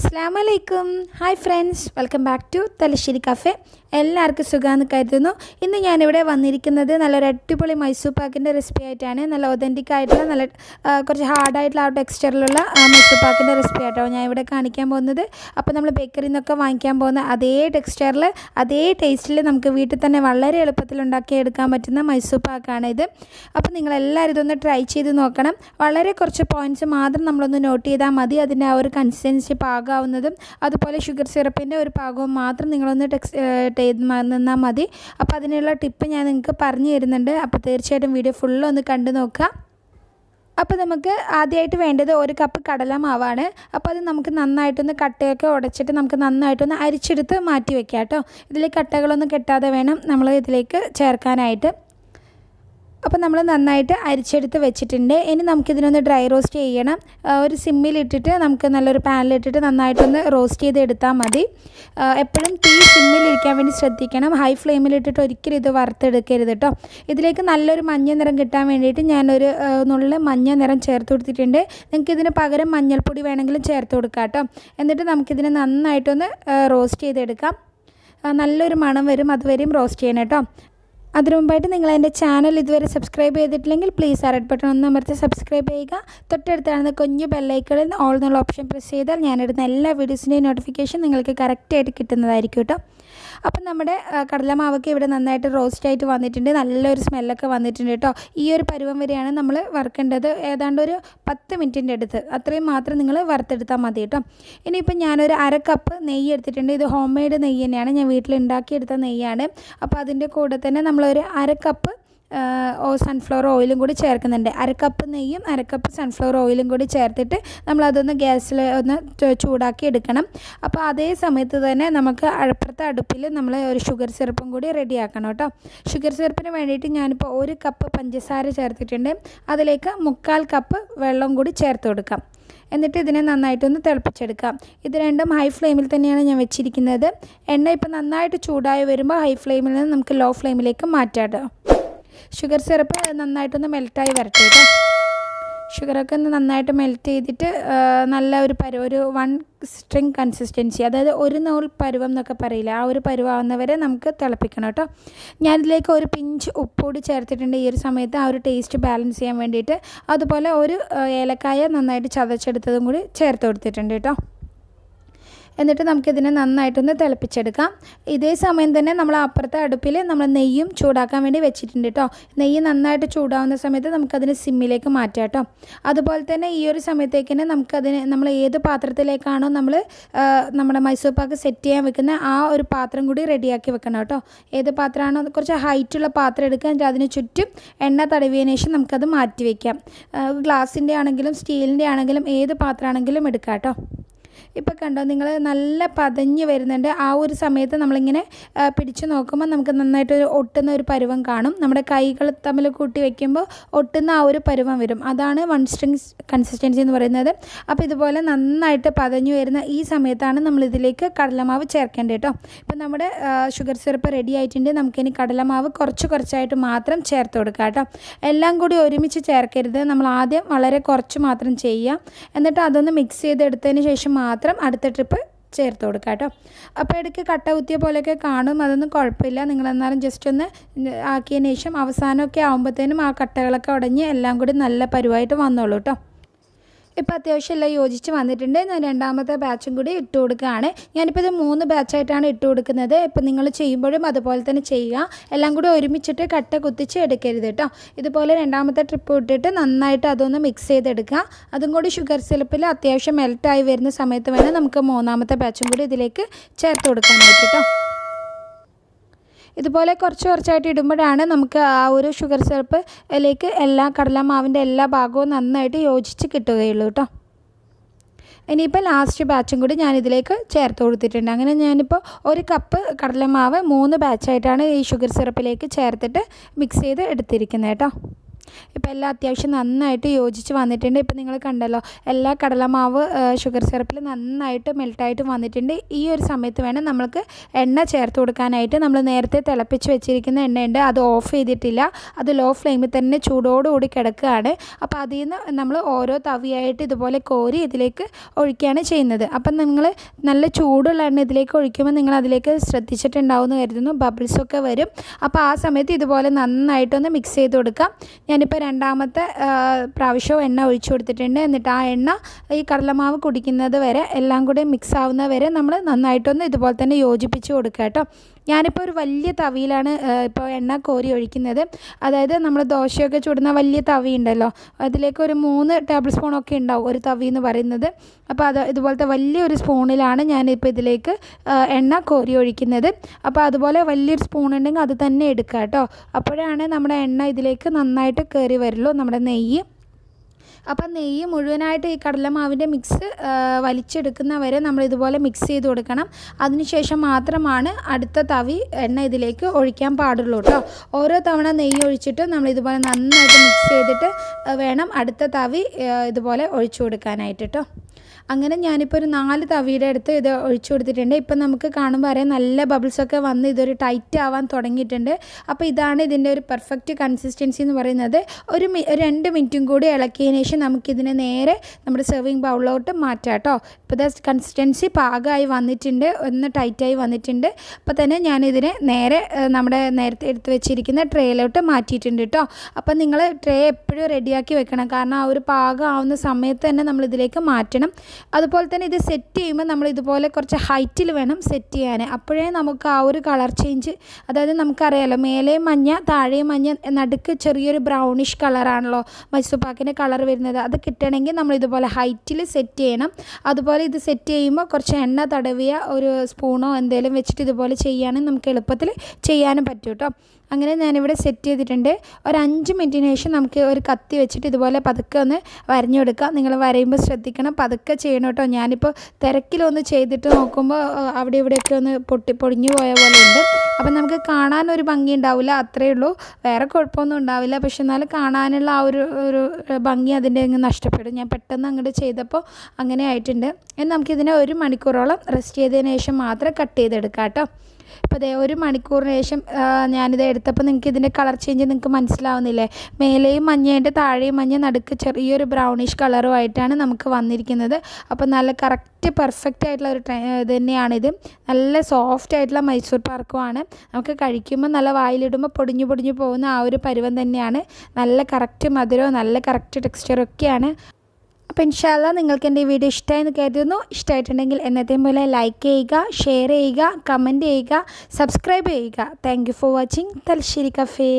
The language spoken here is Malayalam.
Assalamualaikum Hi friends welcome back to Thalassery cafe എല്ലാവർക്കും സുഖാണ് കരുതുന്നു ഇന്ന് ഞാൻ ഇവിടെ വന്നിരിക്കുന്നത് നല്ല അടിപൊളി മൈസൂർ പാക്കിന്റെ റെസിപ്പി ആയിട്ടാണ് നല്ല ഓതന്റിക് ആയിട്ടുള്ള നല്ല കുറച്ച് ഹാർഡ് ആയിട്ടുള്ള ആ ടെക്സ്ചറിലുള്ള മൈസൂർ പാക്കിന്റെ റെസിപ്പി ആട്ടോ ഞാൻ ഇവിടെ കാണിക്കാൻ പോകുന്നത് അപ്പോൾ നമ്മൾ ബേക്കറിയിൽ നിന്നൊക്കെ വാങ്ങിക്കാൻ പോകുന്ന അതേ ടെക്സ്ചറിൽ അതേ ടേസ്റ്റിൽ നമുക്ക് വീട്ടിൽ തന്നെ വളരെ എളുപ്പത്തിൽ ഉണ്ടാക്കി എടുക്കാൻ പറ്റുന്ന മൈസൂർ പാക്കാണ് ഇത് അപ്പോൾ നിങ്ങൾ എല്ലാവരും ഇതൊന്ന് ട്രൈ ചെയ്ത് നോക്കണം വളരെ കുറച്ച് പോയിന്റ്സ് മാത്രം നമ്മൾ ഒന്ന് നോട്ട് ചെയ്താൽ മതി അതിന്റെ ആ ഒരു കൺസിസ്റ്റൻസി പാകാവുന്നതും അതുപോലെ ഷുഗർ സിറപ്പിന്റെ ഒരു പാകവും മാത്രം നിങ്ങൾ ഒന്ന് എന്നാൽ മതി അപ്പോൾ അതിനുള്ള ടിപ്പ് ഞാൻ നിങ്ങൾക്ക് പറഞ്ഞു തരുന്നുണ്ട് അപ്പോൾ തീർച്ചയായിട്ടും വീഡിയോ ഫുൾ ഒന്ന് കണ്ടു നോക്കുക അപ്പോൾ നമുക്ക് ആദ്യമായിട്ട് വേണ്ടത് ഒരു കപ്പ് കടലമാവാണ് അപ്പോൾ അത് നമുക്ക് നന്നായിട്ടൊന്ന് കട്ടയൊക്കെ ഉടച്ചിട്ട് നമുക്ക് നന്നായിട്ടൊന്ന് അരിച്ചെടുത്ത് മാറ്റി വെക്കാം കേട്ടോ ഇതിൽ കട്ടകളൊന്നും കെട്ടാതെ വേണം നമ്മൾ ഇതിലേക്ക് ചേർക്കാനായിട്ട് അപ്പോൾ നമ്മൾ നന്നായിട്ട് അരിച്ചെടുത്ത് വെച്ചിട്ടുണ്ട് ഇനി നമുക്കിതിനൊന്ന് ഡ്രൈ റോസ്റ്റ് ചെയ്യണം ഒരു സിമ്മിലിട്ടിട്ട് നമുക്ക് നല്ലൊരു പാനിലിട്ടിട്ട് നന്നായിട്ടൊന്ന് റോസ്റ്റ് ചെയ്തെടുത്താൽ മതി എപ്പോഴും തീ സിമ്മിലിരിക്കാൻ വേണ്ടി ശ്രദ്ധിക്കണം ഹൈ ഫ്ലെയിമിലിട്ടിട്ട് ഒരിക്കലും ഇത് വറുത്തെടുക്കരുത് കേട്ടോ ഇതിലേക്ക് നല്ലൊരു മഞ്ഞ നിറം കിട്ടാൻ വേണ്ടിയിട്ട് ഞാനൊരു നുള്ള് മഞ്ഞ നിറം ചേർത്ത് കൊടുത്തിട്ടുണ്ട് നിങ്ങൾക്കിതിന് പകരം മഞ്ഞൾപ്പൊടി വേണമെങ്കിലും ചേർത്ത് കൊടുക്കാം കേട്ടോ എന്നിട്ട് നമുക്കിതിനെ നന്നായിട്ടൊന്ന് റോസ്റ്റ് ചെയ്തെടുക്കാം നല്ലൊരു മണം വരും അതുവരെയും റോസ്റ്റ് ചെയ്യണം കേട്ടോ അതിനു മുമ്പായിട്ട് നിങ്ങൾ എൻ്റെ ചാനൽ ഇതുവരെ സബ്സ്ക്രൈബ് ചെയ്തിട്ടില്ലെങ്കിൽ പ്ലീസ് ആ റെഡ് ബട്ടൺ ഒന്ന് അമർത്തി സബ്സ്ക്രൈബ് ചെയ്യുക തൊട്ടടുത്താണ് കുഞ്ഞു ബെല്ലൈക്കണിൽ ഓൾ എന്നുള്ള ഓപ്ഷൻ പ്രസ് ചെയ്താൽ ഞാനിടുന്ന എല്ലാ വീഡിയോസിൻ്റെയും നോട്ടിഫിക്കേഷൻ നിങ്ങൾക്ക് കറക്റ്റായിട്ട് കിട്ടുന്നതായിരിക്കും കേട്ടോ അപ്പം നമ്മുടെ കടലമാവൊക്കെ ഇവിടെ നന്നായിട്ട് റോസ്റ്റ് ആയിട്ട് വന്നിട്ടുണ്ട് നല്ലൊരു സ്മെല്ലൊക്കെ വന്നിട്ടുണ്ട് കേട്ടോ ഈ ഒരു പരുവം വരെയാണ് നമ്മൾ വറുക്കേണ്ടത് ഏതാണ്ട് ഒരു 10 മിനിറ്റിൻ്റെ അടുത്ത് അത്രയും മാത്രം നിങ്ങൾ വറുത്തെടുത്താൽ മതി കേട്ടോ ഇനിയിപ്പോൾ ഞാനൊരു അര കപ്പ് നെയ്യ് എടുത്തിട്ടുണ്ട് ഇത് ഹോം മെയ്ഡ് നെയ്യ് തന്നെയാണ് ഞാൻ വീട്ടിലുണ്ടാക്കിയെടുത്ത നെയ്യാണ് അപ്പോൾ അതിൻ്റെ കൂടെ തന്നെ നമ്മളൊരു അര കപ്പ് സൺഫ്ലവർ ഓയിലും കൂടി ചേർക്കുന്നുണ്ട് അര കപ്പ് നെയ്യും അര കപ്പ് സൺഫ്ലവർ ഓയിലും കൂടി ചേർത്തിട്ട് നമ്മളതൊന്ന് ഗ്യാസിൽ ഒന്ന് ചൂടാക്കി എടുക്കണം അപ്പോൾ അതേ സമയത്ത് തന്നെ നമുക്ക് അപ്പുറത്തെ അടുപ്പിൽ നമ്മൾ ഒരു ഷുഗർ സിറപ്പും കൂടി റെഡിയാക്കണം കേട്ടോ ഷുഗർ സിറപ്പിന് വേണ്ടിയിട്ട് ഞാനിപ്പോൾ ഒരു കപ്പ് പഞ്ചസാര ചേർത്തിട്ടുണ്ട് അതിലേക്ക് 1/4 കപ്പ് വെള്ളം കൂടി ചേർത്ത് കൊടുക്കാം എന്നിട്ട് ഇതിനെ നന്നായിട്ടൊന്ന് തിളപ്പിച്ചെടുക്കാം ഇത് രണ്ടും ഹൈ ഫ്ലെയിമിൽ തന്നെയാണ് ഞാൻ വെച്ചിരിക്കുന്നത് എണ്ണ ഇപ്പോൾ നന്നായിട്ട് ചൂടായി വരുമ്പോൾ ഹൈ ഫ്ലെയിമിൽ നിന്ന് നമുക്ക് ലോ ഫ്ലെയിമിലേക്ക് മാറ്റാം കേട്ടോ ഷുഗർ സിറപ്പ് നന്നായിട്ടൊന്ന് മെൽറ്റായി വരട്ടെ കേട്ടോ ഷുഗറൊക്കെ ഒന്ന് നന്നായിട്ട് മെൽറ്റ് ചെയ്തിട്ട് നല്ല ഒരു ഒരു വൺ സ്ട്രിങ് കൺസിസ്റ്റൻസി അതായത് ഒരു നൂൽ പരുവം എന്നൊക്കെ പറയില്ല ആ ഒരു പരുവാവുന്നവരെ നമുക്ക് തിളപ്പിക്കണം കേട്ടോ ഞാനിതിലേക്ക് ഒരു പിഞ്ച് ഉപ്പുകൂടി ചേർത്തിട്ടുണ്ട് ഈ ഒരു സമയത്ത് ആ ഒരു ടേസ്റ്റ് ബാലൻസ് ചെയ്യാൻ വേണ്ടിയിട്ട് അതുപോലെ ഒരു ഏലക്കായ നന്നായിട്ട് ചതച്ചെടുത്തതും കൂടി ചേർത്ത് കൊടുത്തിട്ടുണ്ട് കേട്ടോ എന്നിട്ട് നമുക്കിതിനെ നന്നായിട്ടൊന്ന് തിളപ്പിച്ചെടുക്കാം ഇതേ സമയം തന്നെ നമ്മൾ അപ്പുറത്തെ അടുപ്പിൽ നമ്മൾ നെയ്യും ചൂടാക്കാൻ വേണ്ടി വെച്ചിട്ടുണ്ട് കേട്ടോ നെയ്യ് നന്നായിട്ട് ചൂടാവുന്ന സമയത്ത് നമുക്കതിന് സിമ്മിലേക്ക് മാറ്റാം കേട്ടോ അതുപോലെ തന്നെ ഈ ഒരു സമയത്തേക്ക് തന്നെ നമുക്കതിന് നമ്മൾ ഏത് പാത്രത്തിലേക്കാണോ നമ്മൾ നമ്മുടെ മൈസൂർ പാക്ക് സെറ്റ് ചെയ്യാൻ വെക്കുന്ന ആ ഒരു പാത്രം കൂടി റെഡിയാക്കി വെക്കണം കേട്ടോ ഏത് പാത്രമാണോ കുറച്ച് ഹൈറ്റുള്ള പാത്രം എടുക്കുക എന്നിട്ട് അതിന് ചുറ്റും എണ്ണ തടവിയതിനു ശേഷം നമുക്കത് മാറ്റി വയ്ക്കാം ഗ്ലാസിൻ്റെ ആണെങ്കിലും സ്റ്റീലിൻ്റെ ആണെങ്കിലും ഏത് പാത്രമാണെങ്കിലും എടുക്കാം കേട്ടോ ഇപ്പോൾ കണ്ടോ നിങ്ങൾ നല്ല പതഞ്ഞ് വരുന്നുണ്ട് ആ ഒരു സമയത്ത് നമ്മളിങ്ങനെ പിടിച്ച് നോക്കുമ്പോൾ നമുക്ക് നന്നായിട്ടൊരു ഒട്ടുന്ന ഒരു പരുവം കാണും നമ്മുടെ കൈകൾ തമ്മിൽ കൂട്ടി വയ്ക്കുമ്പോൾ ഒട്ടുന്ന ആ ഒരു പരുവം വരും അതാണ് വൺ സ്ട്രിങ് കൺസിസ്റ്റൻസി എന്ന് പറയുന്നത് അപ്പോൾ ഇതുപോലെ നന്നായിട്ട് പതഞ്ഞ് വരുന്ന ഈ സമയത്താണ് നമ്മളിതിലേക്ക് കടലമാവ് ചേർക്കേണ്ടത് കേട്ടോ ഇപ്പം നമ്മുടെ ഷുഗർ സിറപ്പ് റെഡി ആയിട്ടുണ്ട് നമുക്കിനി കടലമാവ് കുറച്ച് കുറച്ചായിട്ട് മാത്രം ചേർത്ത് കൊടുക്കാം കേട്ടോ എല്ലാം കൂടി ഒരുമിച്ച് ചേർക്കരുത് നമ്മൾ ആദ്യം വളരെ കുറച്ച് മാത്രം ചെയ്യുക എന്നിട്ട് അതൊന്ന് മിക്സ് ചെയ്തെടുത്തതിന് ശേഷം മാത്രം അടുത്ത ട്രിപ്പ് ചേർത്ത് കൊടുക്കുക കേട്ടോ അപ്പോൾ ഇടയ്ക്ക് കട്ട കുത്തിയ പോലെയൊക്കെ കാണും അതൊന്നും കുഴപ്പമില്ല നിങ്ങളെന്നാലും ജസ്റ്റ് ഒന്ന് ആക്കിയതിന് ശേഷം അവസാനമൊക്കെ ആകുമ്പോഴത്തേനും ആ കട്ടകളൊക്കെ ഉടഞ്ഞ് എല്ലാം കൂടി നല്ല പരുവായിട്ട് വന്നോളൂ കേട്ടോ ഇപ്പോൾ അത്യാവശ്യം എല്ലാം യോജിച്ച് വന്നിട്ടുണ്ട് ഞാൻ രണ്ടാമത്തെ ബാച്ചും കൂടി ഇട്ട് കൊടുക്കുകയാണ് ഞാനിപ്പോൾ ഇത് 3 ബാച്ചായിട്ടാണ് ഇട്ട് കൊടുക്കുന്നത് ഇപ്പോൾ നിങ്ങൾ ചെയ്യുമ്പോഴും അതുപോലെ തന്നെ ചെയ്യുക എല്ലാം കൂടി ഒരുമിച്ചിട്ട് കട്ട കുത്തിച്ച് എടുക്കരുത് കേട്ടോ ഇതുപോലെ രണ്ടാമത്തെ ട്രിപ്പ് ഇട്ടിട്ട് നന്നായിട്ട് അതൊന്ന് മിക്സ് ചെയ്തെടുക്കുക അതും കൂടി ഷുഗർ സിറപ്പിൽ അത്യാവശ്യം മെൽറ്റായി വരുന്ന സമയത്ത് വേണം നമുക്ക് 3ാമത്തെ ബാച്ചും കൂടി ഇതിലേക്ക് ചേർത്ത് കൊടുക്കാനായിട്ട് കേട്ടോ ഇതുപോലെ കുറച്ച് കുറച്ചായിട്ട് ഇടുമ്പോഴാണ് നമുക്ക് ആ ഒരു ഷുഗർ സിറപ്പിലേക്ക് എല്ലാ കടലമാവിൻ്റെ എല്ലാ ഭാഗവും നന്നായിട്ട് യോജിച്ച് കിട്ടുകയുള്ളൂ കേട്ടോ ഇനിയിപ്പോൾ ലാസ്റ്റ് ബാച്ചും കൂടി ഞാനിതിലേക്ക് ചേർത്ത് കൊടുത്തിട്ടുണ്ട് അങ്ങനെ ഞാനിപ്പോൾ ഒരു കപ്പ് കടലമാവ് 3 ബാച്ചായിട്ടാണ് ഈ ഷുഗർ സിറപ്പിലേക്ക് ചേർത്തിട്ട് മിക്സ് ചെയ്ത് എടുത്തിരിക്കുന്നത് കേട്ടോ ഇപ്പല്ല അത്യാവശ്യം നന്നായിട്ട് യോജിച്ച് വന്നിട്ടുണ്ട് ഇപ്പോ നിങ്ങൾ കണ്ടല്ലോ എല്ലാ കടലമാവ് ഷുഗർ സിറപ്പിൽ നന്നായിട്ട് മെൽറ്റ് ആയിട്ട് വന്നിട്ടുണ്ട് ഈ ഒരു സമയത്ത് വേണം നമുക്ക് എണ്ണ ചേർത്ത് കൊടുക്കാനായിട്ട് നമ്മൾ നേരത്തെ തിളപ്പിച്ച് വെച്ചിരിക്കുന്ന എണ്ണയുണ്ട് അത് ഓഫ് ചെയ്തിട്ടില്ല അത് ലോ ഫ്ലെയിമിൽ തന്നെ ചൂടോട് കൂടി കിടക്കുകയാണ് അപ്പോൾ അതിനെ നമ്മൾ ഓരോ തവിയായിട്ട് ഇതുപോലെ കോരി ഇതിലേക്ക് ഒഴിക്കുകയാണ് ചെയ്യുന്നത് അപ്പോൾ നിങ്ങൾ നല്ല ചൂടുള്ള എണ്ണ ഇതിലേക്ക് ഒഴിക്കുമ്പോൾ നിങ്ങൾ അതിലേക്ക് ശ്രദ്ധിച്ചിട്ടുണ്ടാവും എന്ന് കരുതുന്നു ബബിൾസ് ഒക്കെ വരും അപ്പോൾ ആ സമയത്ത് ഇതുപോലെ നന്നായിട്ട് ഒന്ന് മിക്സ് ചെയ്ത് കൊടുക്കുക ഞാനിപ്പോൾ രണ്ടാമത്തെ പ്രാവശ്യം എണ്ണ ഒഴിച്ചു കൊടുത്തിട്ടുണ്ട് എന്നിട്ട് ആ എണ്ണ ഈ കടലമാവ് കുടിക്കുന്നത് വരെ എല്ലാം കൂടി മിക്സ് ആവുന്ന വരെ നമ്മൾ നന്നായിട്ടൊന്ന് ഇതുപോലെ തന്നെ യോജിപ്പിച്ച് കൊടുക്കുക കേട്ടോ ഞാനിപ്പോൾ ഒരു വലിയ തവിയിലാണ് ഇപ്പോൾ എണ്ണ കോരി ഒഴിക്കുന്നത് അതായത് നമ്മൾ ദോശയൊക്കെ ചുടുന്ന വലിയ തവി ഉണ്ടല്ലോ അതിലേക്ക് ഒരു 3 ടേബിൾ സ്പൂണൊക്കെ ഉണ്ടാവും ഒരു തവി എന്ന് പറയുന്നത് അപ്പോൾ അത് ഇതുപോലത്തെ വലിയൊരു സ്പൂണിലാണ് ഞാനിപ്പോൾ ഇതിലേക്ക് എണ്ണ കോരി ഒഴിക്കുന്നത് അപ്പോൾ അതുപോലെ വലിയൊരു സ്പൂൺ ഉണ്ടെങ്കിൽ അത് തന്നെ എടുക്കുക കേട്ടോ അപ്പോഴാണ് നമ്മുടെ എണ്ണ ഇതിലേക്ക് നന്നായിട്ട് കയറി വരുള്ളൂ നമ്മുടെ നെയ്യ് അപ്പോൾ നെയ്യ് മുഴുവനായിട്ട് ഈ കടലമാവിൻ്റെ മിക്സ് വലിച്ചെടുക്കുന്ന വരെ നമ്മൾ ഇതുപോലെ മിക്സ് ചെയ്ത് കൊടുക്കണം അതിനുശേഷം മാത്രമാണ് അടുത്ത തവി എണ്ണ ഇതിലേക്ക് ഒഴിക്കാൻ പാടുള്ളൂ കേട്ടോ ഓരോ തവണ നെയ്യ് ഒഴിച്ചിട്ട് നമ്മൾ ഇതുപോലെ നന്നായിട്ട് മിക്സ് ചെയ്തിട്ട് വേണം അടുത്ത തവി ഇതുപോലെ ഒഴിച്ചു കൊടുക്കാനായിട്ട് കേട്ടോ അങ്ങനെ ഞാനിപ്പോൾ ഒരു 4 തവിയുടെ അടുത്ത് ഇത് ഒഴിച്ചു കൊടുത്തിട്ടുണ്ട് ഇപ്പം നമുക്ക് കാണുമ്പോൾ അറിയാം നല്ല ബബിൾസൊക്കെ വന്ന് ഇതൊരു ടൈറ്റ് ആവാൻ തുടങ്ങിയിട്ടുണ്ട് അപ്പോൾ ഇതാണ് ഇതിൻ്റെ ഒരു പെർഫെക്റ്റ് കൺസിസ്റ്റൻസി എന്ന് പറയുന്നത് ഒരു 2 മിനിറ്റും കൂടി ഇളക്കിയതിന് ശേഷം നമുക്കിതിനെ നേരെ നമ്മുടെ സെർവിങ് ബൗളിലോട്ട് മാറ്റാം കേട്ടോ ഇപ്പോൾ ദാ കൺസിസ്റ്റൻസി പാകമായി വന്നിട്ടുണ്ട് ഒന്ന് ടൈറ്റായി വന്നിട്ടുണ്ട് അപ്പോൾ തന്നെ ഞാനിതിനെ നേരെ നമ്മുടെ നേരത്തെ എടുത്ത് വെച്ചിരിക്കുന്ന ട്രേയിലോട്ട് മാറ്റിയിട്ടുണ്ട് കേട്ടോ അപ്പോൾ നിങ്ങൾ ട്രേ എപ്പോഴും റെഡിയാക്കി വെക്കണം കാരണം ആ ഒരു പാകം ആവുന്ന സമയത്ത് തന്നെ നമ്മളിതിലേക്ക് മാറ്റണം അതുപോലെ തന്നെ ഇത് സെറ്റ് ചെയ്യുമ്പോൾ നമ്മൾ ഇതുപോലെ കുറച്ച് ഹൈറ്റിൽ വേണം സെറ്റ് ചെയ്യാൻ അപ്പോഴേ നമുക്ക് ആ ഒരു കളർ ചേഞ്ച് അതായത് നമുക്കറിയാമല്ലോ മേലെ മഞ്ഞ താഴെ മഞ്ഞ നടുക്ക് ചെറിയൊരു ബ്രൗണിഷ് കളറാണല്ലോ മൈസൂർ പാക്കിൻ്റെ കളർ വരുന്നത് അത് കിട്ടണമെങ്കിൽ നമ്മൾ ഇതുപോലെ ഹൈറ്റിൽ സെറ്റ് ചെയ്യണം അതുപോലെ ഇത് സെറ്റ് ചെയ്യുമ്പോൾ കുറച്ച് എണ്ണ തടവിയ ഒരു സ്പൂണോ എന്തെങ്കിലും വെച്ചിട്ട് ഇതുപോലെ ചെയ്യുകയാണെങ്കിൽ നമുക്ക് എളുപ്പത്തിൽ ചെയ്യാനും പറ്റും കേട്ടോ അങ്ങനെ ഞാനിവിടെ സെറ്റ് ചെയ്തിട്ടുണ്ട് ഒരു 5 മിനിറ്റിന് ശേഷം നമുക്ക് ഒരു കത്തി വെച്ചിട്ട് ഇതുപോലെ പതുക്കെ ഒന്ന് വരഞ്ഞു കൊടുക്കാം നിങ്ങൾ വരയുമ്പോൾ ശ്രദ്ധിക്കണം പതുക്കെ ചെയ്യണം കേട്ടോ ഞാനിപ്പോൾ തിരക്കിലൊന്ന് ചെയ്തിട്ട് നോക്കുമ്പോൾ അവിടെ ഇവിടെയൊക്കെ ഒന്ന് പൊടിഞ്ഞു പോയ പോലെ ഉണ്ട് അപ്പം നമുക്ക് കാണാനൊരു ഭംഗി ഉണ്ടാവില്ല അത്രയേ ഉള്ളൂ വേറെ കുഴപ്പമൊന്നും ഉണ്ടാവില്ല പക്ഷെ എന്നാലും കാണാനുള്ള ആ ഒരു ഭംഗി അതിൻ്റെ അങ്ങ് നഷ്ടപ്പെടും ഞാൻ പെട്ടെന്ന് അങ്ങോട്ട് ചെയ്തപ്പോൾ അങ്ങനെ ആയിട്ടുണ്ട് എന്നാൽ നമുക്കിതിനെ 1 മണിക്കൂറോളം റെസ്റ്റ് ചെയ്തതിന് ശേഷം മാത്രം കട്ട് ചെയ്തെടുക്കാം കേട്ടോ ഇപ്പോൾ അതേ 1 മണിക്കൂറിന് ശേഷം ഞാനിത് എടുത്തപ്പോൾ നിങ്ങൾക്ക് ഇതിൻ്റെ കളർ ചേഞ്ച് നിങ്ങൾക്ക് മനസ്സിലാവുന്നില്ലേ മേലെയും മഞ്ഞേൻ്റെ താഴെയും മഞ്ഞ നടുക്ക് ചെറിയൊരു ബ്രൗണിഷ് കളറുമായിട്ടാണ് നമുക്ക് വന്നിരിക്കുന്നത് അപ്പോൾ നല്ല കറക്റ്റ് പെർഫെക്റ്റ് ആയിട്ടുള്ള ഒരു ഇത് തന്നെയാണിത് നല്ല സോഫ്റ്റ് ആയിട്ടുള്ള മൈസൂർ പാക്കുമാണ് നമുക്ക് കഴിക്കുമ്പോൾ നല്ല വായിലിടുമ്പോൾ പൊടിഞ്ഞു പൊടിഞ്ഞു പോകുന്ന ആ ഒരു പരുവം തന്നെയാണ് നല്ല കറക്റ്റ് മധുരവും നല്ല കറക്റ്റ് ടെക്സ്ചറൊക്കെയാണ് അപ്പോൾ ഇൻഷാല്ല നിങ്ങൾക്ക് എൻ്റെ ഈ വീഡിയോ ഇഷ്ടമായെന്ന് കരുതുന്നു ഇഷ്ടമായിട്ടുണ്ടെങ്കിൽ എന്നത്തെയും പോലെ ലൈക്ക് ചെയ്യുക ഷെയർ ചെയ്യുക കമൻറ്റ് ചെയ്യുക സബ്സ്ക്രൈബ് ചെയ്യുക thank you for watching Thalassery cafe